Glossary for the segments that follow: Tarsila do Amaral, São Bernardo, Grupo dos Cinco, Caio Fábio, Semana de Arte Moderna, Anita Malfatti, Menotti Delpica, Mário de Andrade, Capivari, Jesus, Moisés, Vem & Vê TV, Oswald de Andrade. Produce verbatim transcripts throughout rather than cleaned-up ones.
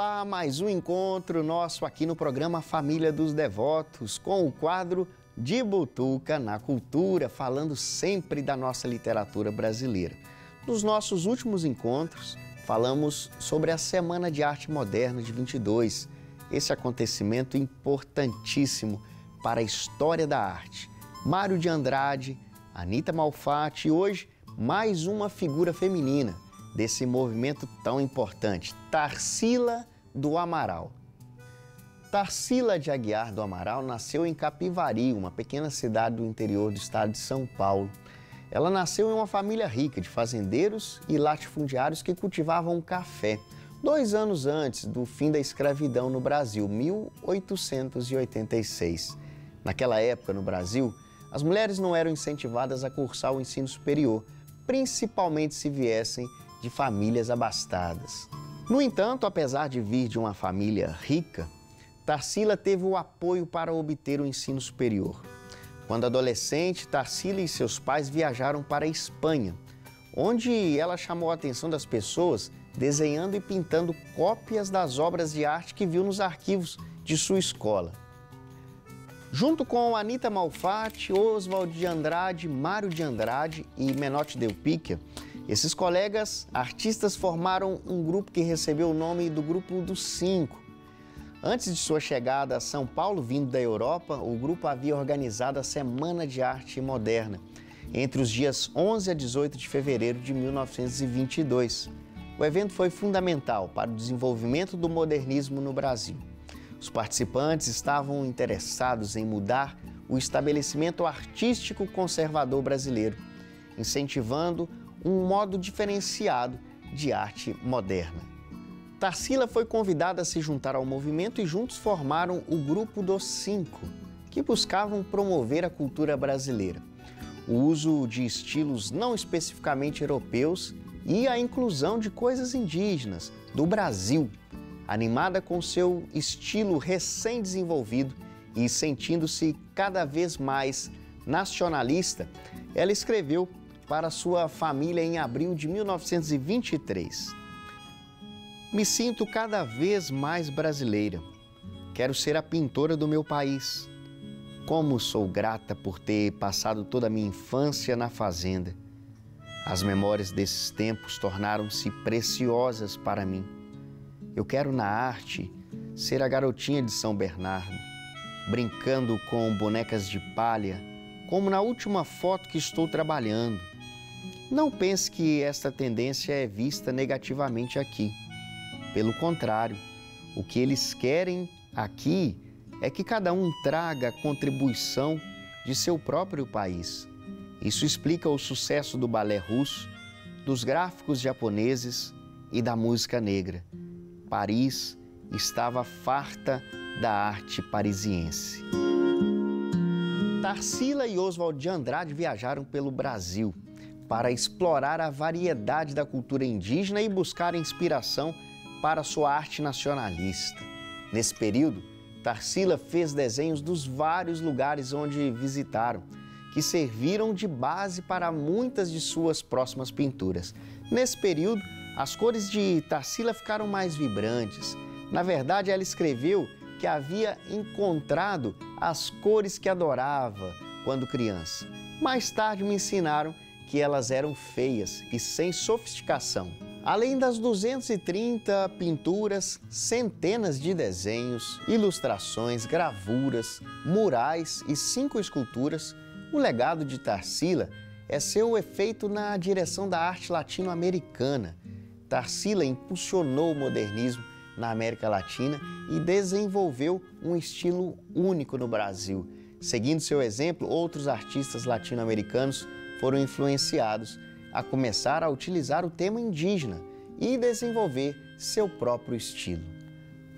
Olá, mais um encontro nosso aqui no programa Família dos Devotos, com o quadro De Butuca na Cultura, falando sempre da nossa literatura brasileira. Nos nossos últimos encontros, falamos sobre a Semana de Arte Moderna de vinte e dois, esse acontecimento importantíssimo para a história da arte. Mário de Andrade, Anita Malfatti e hoje mais uma figura feminina desse movimento tão importante, Tarsila do Amaral. Tarsila de Aguiar do Amaral nasceu em Capivari, uma pequena cidade do interior do estado de São Paulo. Ela nasceu em uma família rica de fazendeiros e latifundiários que cultivavam café, dois anos antes do fim da escravidão no Brasil, mil oitocentos e oitenta e seis. Naquela época, no Brasil, as mulheres não eram incentivadas a cursar o ensino superior, principalmente se viessem de famílias abastadas. No entanto, apesar de vir de uma família rica, Tarsila teve o apoio para obter o ensino superior. Quando adolescente, Tarsila e seus pais viajaram para a Espanha, onde ela chamou a atenção das pessoas desenhando e pintando cópias das obras de arte que viu nos arquivos de sua escola. Junto com Anita Malfatti, Oswald de Andrade, Mário de Andrade e Menotti Delpica, esses colegas artistas formaram um grupo que recebeu o nome do Grupo dos Cinco. Antes de sua chegada a São Paulo, vindo da Europa, o grupo havia organizado a Semana de Arte Moderna, entre os dias onze a dezoito de fevereiro de mil novecentos e vinte e dois. O evento foi fundamental para o desenvolvimento do modernismo no Brasil. Os participantes estavam interessados em mudar o estabelecimento artístico conservador brasileiro, incentivando um modo diferenciado de arte moderna. Tarsila foi convidada a se juntar ao movimento e juntos formaram o Grupo dos Cinco, que buscavam promover a cultura brasileira, o uso de estilos não especificamente europeus e a inclusão de coisas indígenas do Brasil. Animada com seu estilo recém-desenvolvido e sentindo-se cada vez mais nacionalista, ela escreveu para sua família em abril de mil novecentos e vinte e três. Me sinto cada vez mais brasileira. Quero ser a pintora do meu país. Como sou grata por ter passado toda a minha infância na fazenda. As memórias desses tempos tornaram-se preciosas para mim. Eu quero, na arte, ser a garotinha de São Bernardo, brincando com bonecas de palha, como na última foto que estou trabalhando. Não pense que esta tendência é vista negativamente aqui. Pelo contrário, o que eles querem aqui é que cada um traga a contribuição de seu próprio país. Isso explica o sucesso do balé russo, dos gráficos japoneses e da música negra. Paris estava farta da arte parisiense. Tarsila e Oswald de Andrade viajaram pelo Brasil para explorar a variedade da cultura indígena e buscar inspiração para sua arte nacionalista. Nesse período, Tarsila fez desenhos dos vários lugares onde visitaram, que serviram de base para muitas de suas próximas pinturas. Nesse período, as cores de Tarsila ficaram mais vibrantes. Na verdade, ela escreveu que havia encontrado as cores que adorava quando criança. Mais tarde me ensinaram que elas eram feias e sem sofisticação. Além das duzentas e trinta pinturas, centenas de desenhos, ilustrações, gravuras, murais e cinco esculturas, o legado de Tarsila é seu efeito na direção da arte latino-americana. Tarsila impulsionou o modernismo na América Latina e desenvolveu um estilo único no Brasil. Seguindo seu exemplo, outros artistas latino-americanos foram influenciados a começar a utilizar o tema indígena e desenvolver seu próprio estilo.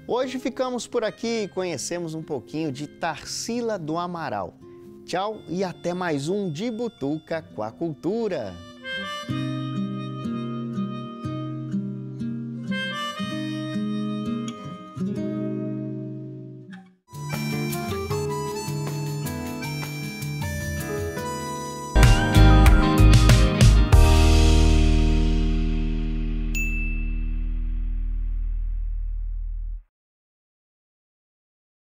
Hoje ficamos por aqui e conhecemos um pouquinho de Tarsila do Amaral. Tchau e até mais um De Butuca com a Cultura!